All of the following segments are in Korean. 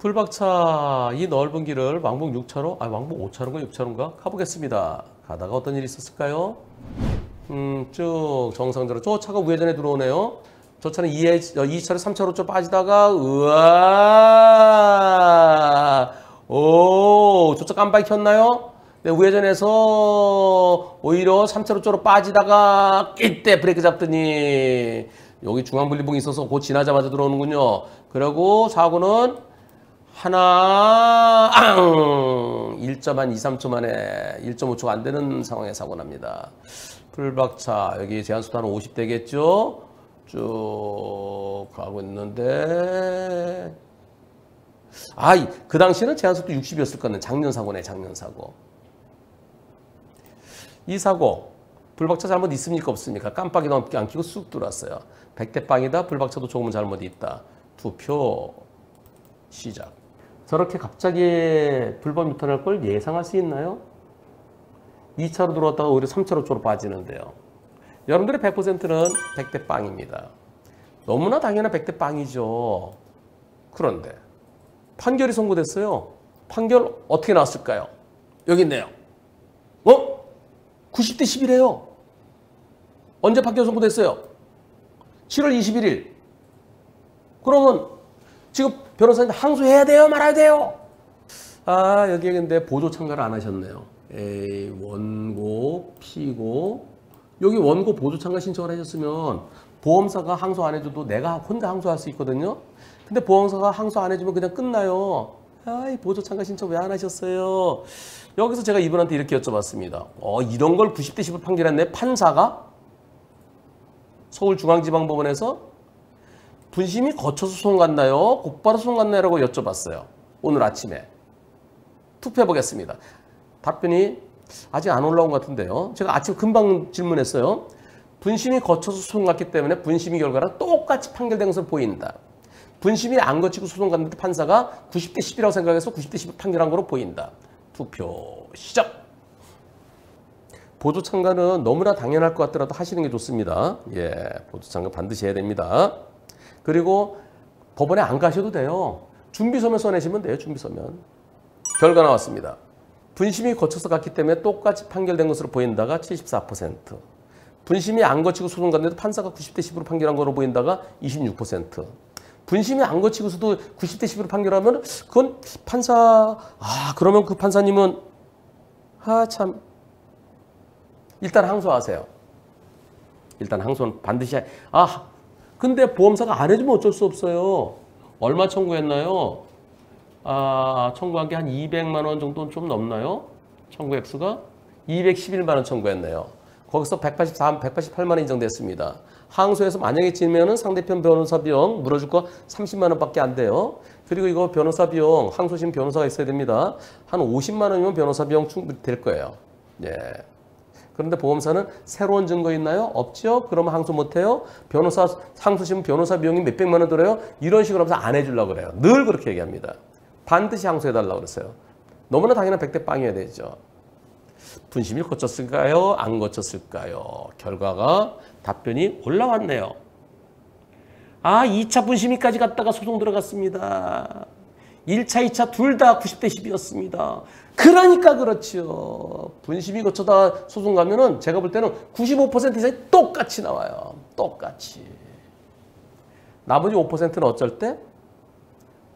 풀박차 이 넓은 길을 왕복 6차로, 왕복 5차로인가 6차로인가 가보겠습니다. 가다가 어떤 일이 있었을까요? 쭉 정상적으로 저 차가 우회전에 들어오네요. 저 차는 2차로 3차로 좀 빠지다가 우와 오 저 차 깜빡이 켰나요? 네, 우회전해서 오히려 3차로 쪽으로 빠지다가 이때 브레이크 잡더니 여기 중앙분리봉이 있어서 곧 지나자마자 들어오는군요. 그리고 사고는 하나 1.1, 2~3초 만에 1.5초가 안 되는 상황에 사고 납니다. 풀박차 여기 제한속도 한 50대겠죠? 쭉 가고 있는데 그 당시에는 제한속도 60이었을 거는 작년 사고네, 작년 사고. 이 사고 불박차 잘못 있습니까 없습니까? 깜빡이도 안 켜고 쑥 들어왔어요. 100대 빵이다. 불박차도 조금은 잘못이 있다. 투표 시작. 저렇게 갑자기 불법 유턴할 걸 예상할 수 있나요? 2차로 들어왔다가 오히려 3차로 쪽으로 빠지는데요. 여러분들의 100%는 100대 빵입니다. 너무나 당연한 100대 빵이죠. 그런데 판결이 선고됐어요. 판결 어떻게 나왔을까요? 여기 있네요. 90대 10이래요. 언제 판결 선고됐어요? 7월 21일. 그러면 지금 변호사님 항소해야 돼요? 말아야 돼요? 여기에 근데 보조 참가를 안 하셨네요. 에이, 원고, 피고. 여기 원고 보조 참가 신청을 하셨으면 보험사가 항소 안 해줘도 내가 혼자 항소할 수 있거든요. 근데 보험사가 항소 안 해주면 그냥 끝나요. 보조 참가 신청 왜 안 하셨어요? 여기서 제가 이분한테 이렇게 여쭤봤습니다. 이런 걸 90대 10을 판결했네. 판사가 서울중앙지방법원에서 분심이 거쳐서 소송 갔나요? 곧바로 소송 갔나요? 라고 여쭤봤어요. 오늘 아침에. 투표해 보겠습니다. 답변이 아직 안 올라온 것 같은데요. 제가 아침 금방 질문했어요. 분심이 거쳐서 소송 갔기 때문에 분심이 결과랑 똑같이 판결된 것을 보인다. 분심이 안 거치고 소송 갔는데 판사가 90대 10이라고 생각해서 90대 10을 판결한 거로 보인다. 투표 시작! 보조 참가는 너무나 당연할 것 같더라도 하시는 게 좋습니다. 보조 참가 반드시 해야 됩니다. 그리고 법원에 안 가셔도 돼요. 준비서면 써내시면 돼요. 준비서면. 결과 나왔습니다. 분심이 거쳐서 갔기 때문에 똑같이 판결된 것으로 보인다가 74%. 분심이 안 거치고 소송 갔는데 판사가 90대 10으로 판결한 것으로 보인다가 26%. 분심이 안 거치고서도 90대 10으로 판결하면 그건 판사... 그러면 그 판사님은 일단 항소하세요. 일단 항소는 반드시... 근데 보험사가 안 해주면 어쩔 수 없어요. 얼마 청구했나요? 청구한 게 한 200만 원 정도는 좀 넘나요? 청구 액수가? 211만 원 청구했네요. 거기서 188만 원 인정됐습니다. 항소해서 만약에 지면은 상대편 변호사 비용 물어줄 거 30만 원밖에 안 돼요. 그리고 이거 변호사 비용, 항소심 변호사가 있어야 됩니다. 한 50만 원이면 변호사 비용 충분될 거예요. 그런데 보험사는 새로운 증거 있나요? 없죠? 그러면 항소 못해요? 변호사, 항소심 변호사 비용이 몇백만 원 들어요? 이런 식으로 하면서 안 해주려고 그래요. 늘 그렇게 얘기합니다. 반드시 항소해달라고 그랬어요. 너무나 당연한 100대 빵이어야 되죠. 분심이 거쳤을까요? 안 거쳤을까요? 결과가 답변이 올라왔네요. 2차 분심이까지 갔다가 소송 들어갔습니다. 1차, 2차 둘 다 90대 10이었습니다. 그러니까 그렇지요. 분심이 거쳐다 소송 가면은 제가 볼 때는 95% 이상이 똑같이 나와요. 똑같이. 나머지 5%는 어쩔 때?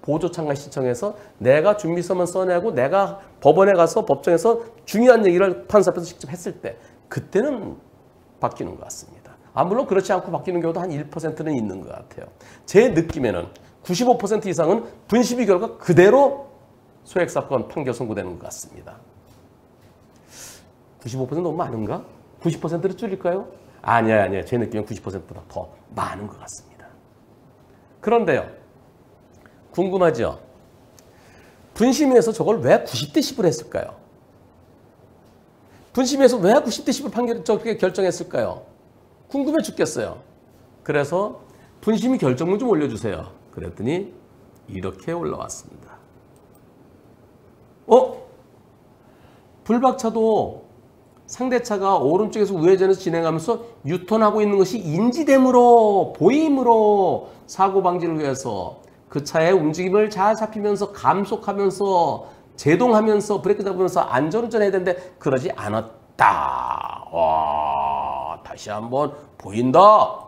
보조 참가 신청해서 내가 준비서만 써내고 내가 법원에 가서 법정에서 중요한 얘기를 판사 앞에서 직접 했을 때 그때는 바뀌는 것 같습니다. 물론 그렇지 않고 바뀌는 경우도 한 1%는 있는 것 같아요. 제 느낌에는 95% 이상은 분심이 결과 그대로 소액사건 판결 선고되는 것 같습니다. 95% 너무 많은가? 90%를 줄일까요? 아니요. 제 느낌엔 90%보다 더 많은 것 같습니다. 그런데요. 궁금하죠? 분심위에서 저걸 왜 90대 10을 했을까요? 분심위에서 왜 90대 10을 판결을 결정했을까요? 궁금해 죽겠어요. 그래서 분심위 결정문 좀 올려주세요. 그랬더니 이렇게 올라왔습니다. 불박차도 상대차가 오른쪽에서 우회전에서 진행하면서 유턴하고 있는 것이 인지됨으로, 보임으로 사고 방지를 위해서 그 차의 움직임을 잘 살피면서 감속하면서 제동하면서 브레이크 잡으면서 안전운전해야 되는데 그러지 않았다. 와, 다시 한번 보인다.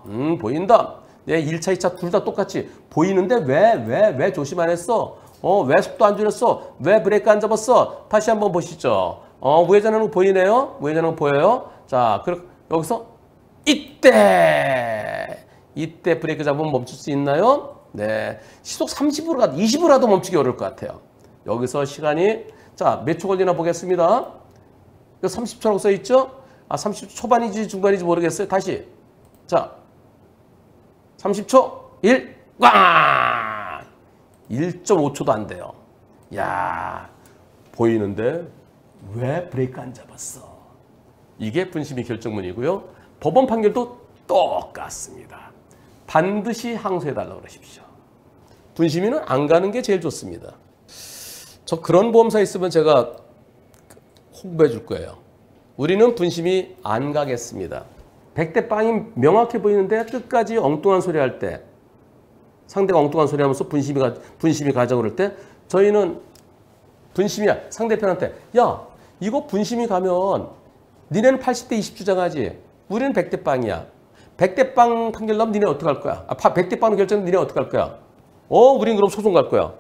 보인다. 네, 1차, 2차 둘 다 똑같이 보이는데 왜 조심 안 했어? 왜 속도 안 줄였어? 왜 브레이크 안 잡았어? 다시 한번 보시죠. 우회전하는 거 보이네요? 우회전하는 거 보여요? 자, 여기서 이때 브레이크 잡으면 멈출 수 있나요? 네, 시속 30으로 가도 20으로라도 멈추기 어려울 것 같아요. 여기서 시간이 자, 몇 초 걸리나 보겠습니다. 30초라고 써 있죠? 아, 30초 초반인지 중반인지 모르겠어요. 다시. 자, 30초 1 꽝! 1.5초도 안 돼요. 야, 보이는데 왜 브레이크 안 잡았어? 이게 분심이 결정문이고요. 법원 판결도 똑같습니다. 반드시 항소해달라고 그러십시오. 분심이는 안 가는 게 제일 좋습니다. 저 그런 보험사 있으면 제가 홍보해 줄 거예요. 우리는 분심이 안 가겠습니다. 100대 빵이 명확해 보이는데 끝까지 엉뚱한 소리 할 때, 상대가 엉뚱한 소리 하면서 분심이 가자고 그럴 때, 저희는 분심이야. 상대편한테, 야, 이거 분심이 가면 니네는 80대 20 주장하지. 우리는 100대 빵이야. 100대 빵 판결 나면 니네 어떡할 거야? 100대 빵 결정 니네 어떡할 거야? 우린 그럼 소송 갈 거야.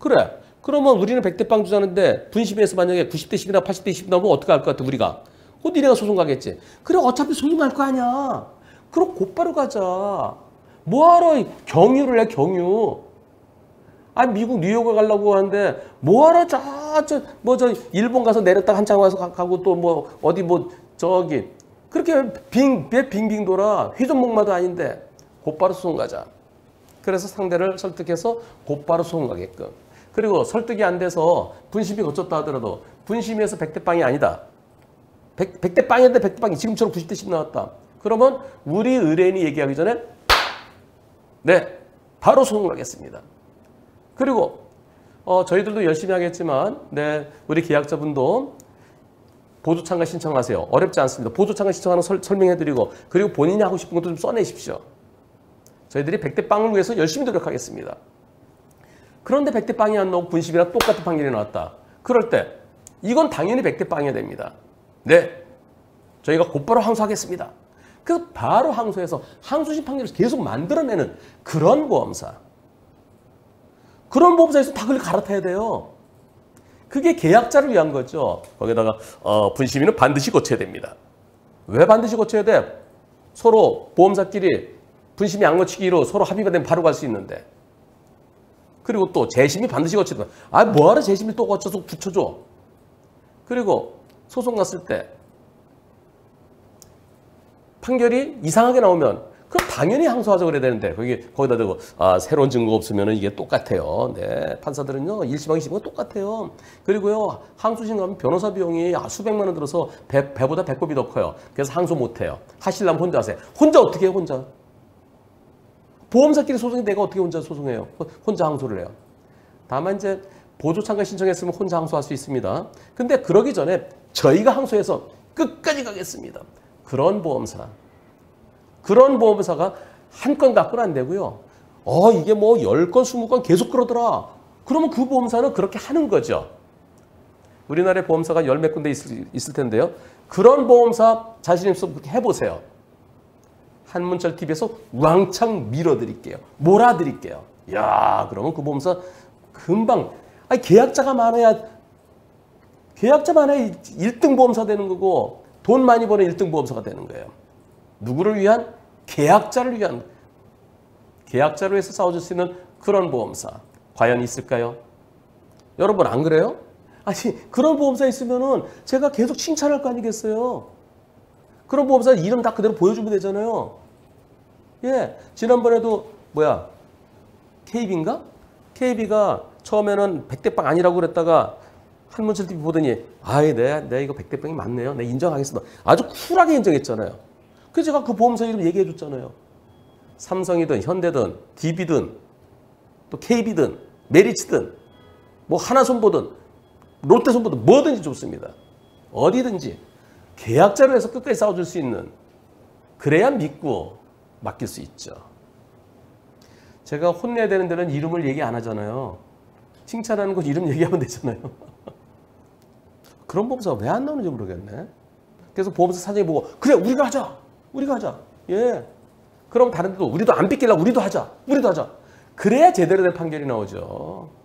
그래. 그러면 우리는 100대 빵 주자는데 분심에서 만약에 90대 10이나 80대 20 나오면 어떻게 할 것 같아, 우리가? 니네가 소송 가겠지. 그래, 어차피 소송 갈 거 아니야. 그럼 곧바로 가자. 뭐하러 경유를 해, 경유. 아, 미국 뉴욕에 가려고 하는데 뭐하러 일본 가서 내렸다가 한참 와서 가고 또 그렇게 빙빙 돌아. 휘전목마도 아닌데 곧바로 소송 가자. 그래서 상대를 설득해서 곧바로 소송 가게끔. 그리고 설득이 안 돼서 분심이 거쳤다 하더라도 분심에서 100대 빵이 아니다. 100대 빵인데 100대 빵이 지금처럼 90대 10 나왔다. 그러면 우리 의뢰인이 얘기하기 전에 네, 바로 소송을 하겠습니다. 그리고 저희들도 열심히 하겠지만 네, 우리 계약자분도 보조 참가 신청하세요. 어렵지 않습니다. 보조 참가 신청하는 거 설명해드리고 그리고 본인이 하고 싶은 것도 좀 써내십시오. 저희들이 100대 빵을 위해서 열심히 노력하겠습니다. 그런데 100대 빵이 안 나오고 분심이랑 똑같은 판결이 나왔다. 그럴 때 이건 당연히 100대 빵이어야 됩니다. 네, 저희가 곧바로 항소하겠습니다. 그래서 바로 항소해서 항소심 판결을 계속 만들어내는 그런 보험사. 그런 보험사에서 다 그걸 갈아타야 돼요. 그게 계약자를 위한 거죠. 거기다가 분심이는 반드시 고쳐야 됩니다. 왜 반드시 고쳐야 돼? 서로 보험사끼리 분심이 안 고치기로 서로 합의가 되면 바로 갈 수 있는데. 그리고 또 재심이 반드시 거치다. 아, 뭐하러 재심이 또 거쳐서 붙여줘. 그리고 소송 갔을 때 판결이 이상하게 나오면 그럼 당연히 항소하자 그래야 되는데 거기다 대고 새로운 증거 없으면 이게 똑같아요. 네, 판사들은요 일시방의 심은 똑같아요. 그리고요 항소심 가면 변호사 비용이 수백만 원 들어서 배보다 배꼽이 더 커요. 그래서 항소 못해요. 하시려면 혼자 하세요. 혼자 어떻게 해요? 혼자. 보험사끼리 소송이 내가 어떻게 혼자 소송해요? 혼자 항소를 해요. 다만 이제 보조 참가 신청했으면 혼자 항소할 수 있습니다. 근데 그러기 전에 저희가 항소해서 끝까지 가겠습니다. 그런 보험사가 한 건 갖고는 안 되고요. 이게 뭐 10건, 20건 계속 그러더라. 그러면 그 보험사는 그렇게 하는 거죠. 우리나라에 보험사가 10몇 군데 있을 텐데요. 그런 보험사 자신 있으면 그렇게 해보세요. 한문철 TV에서 왕창 밀어드릴게요. 몰아드릴게요. 야, 그러면 그 보험사 금방, 계약자 많아야 1등 보험사 되는 거고, 돈 많이 버는 1등 보험사가 되는 거예요. 누구를 위한? 계약자를 위한. 계약자로 해서 싸워줄 수 있는 그런 보험사. 과연 있을까요? 여러분, 안 그래요? 그런 보험사 있으면은 제가 계속 칭찬할 거 아니겠어요? 그런 보험사 이름 다 그대로 보여주면 되잖아요. 예, 지난번에도 KB인가? KB가 처음에는 100대 빵 아니라고 그랬다가 한문철 TV 보더니 네, 이거 100대 빵이 맞네요. 네, 인정하겠습니다. 아주 쿨하게 인정했잖아요. 그래서 제가 그 보험사 이름 얘기해 줬잖아요. 삼성이든 현대든 DB든 또 KB든 메리츠든 뭐 하나손보든 롯데손보든 뭐든지 좋습니다. 어디든지. 계약자로 해서 끝까지 싸워줄 수 있는, 그래야 믿고 맡길 수 있죠. 제가 혼내야 되는 데는 이름을 얘기 안 하잖아요. 칭찬하는 곳 이름 얘기하면 되잖아요. 그런 보험사 왜 안 나오는지 모르겠네. 그래서 보험사 사장이 보고 그래 우리가 하자. 우리가 하자. 예. 그럼 다른 데도 우리도 안 뺏기려고 우리도 하자. 우리도 하자. 그래야 제대로 된 판결이 나오죠.